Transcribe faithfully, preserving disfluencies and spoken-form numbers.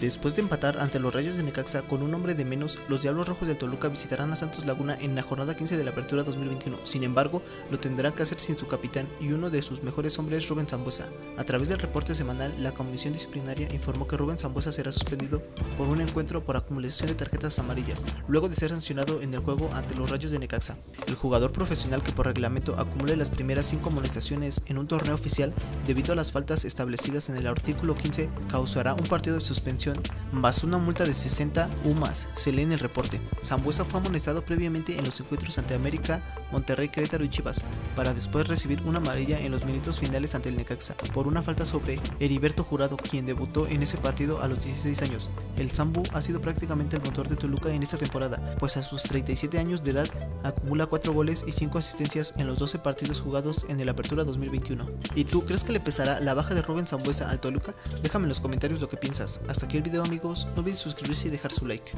Después de empatar ante los Rayos de Necaxa con un hombre de menos, los Diablos Rojos del Toluca visitarán a Santos Laguna en la jornada quince de la apertura dos mil veintiuno, sin embargo, lo tendrán que hacer sin su capitán y uno de sus mejores hombres, Rubens Sambueza. A través del reporte semanal, la Comisión Disciplinaria informó que Rubens Sambueza será suspendido por un encuentro por acumulación de tarjetas amarillas, luego de ser sancionado en el juego ante los Rayos de Necaxa. El jugador profesional que por reglamento acumule las primeras cinco amonestaciones en un torneo oficial, debido a las faltas establecidas en el artículo quince, causará un partido de suspensión más una multa de sesenta U M A S, se lee en el reporte. Sambueza fue amonestado previamente en los encuentros ante América, Monterrey, Querétaro y Chivas, para después recibir una amarilla en los minutos finales ante el Necaxa, por una falta sobre Heriberto Jurado, quien debutó en ese partido a los dieciséis años. El Sambu ha sido prácticamente el motor de Toluca en esta temporada, pues a sus treinta y siete años de edad acumula cuatro goles y cinco asistencias en los doce partidos jugados en el Apertura dos mil veintiuno. ¿Y tú crees que le pesará la baja de Rubens Sambueza al Toluca? Déjame en los comentarios lo que piensas. Hasta aquí el video, amigos, no olviden suscribirse y dejar su like.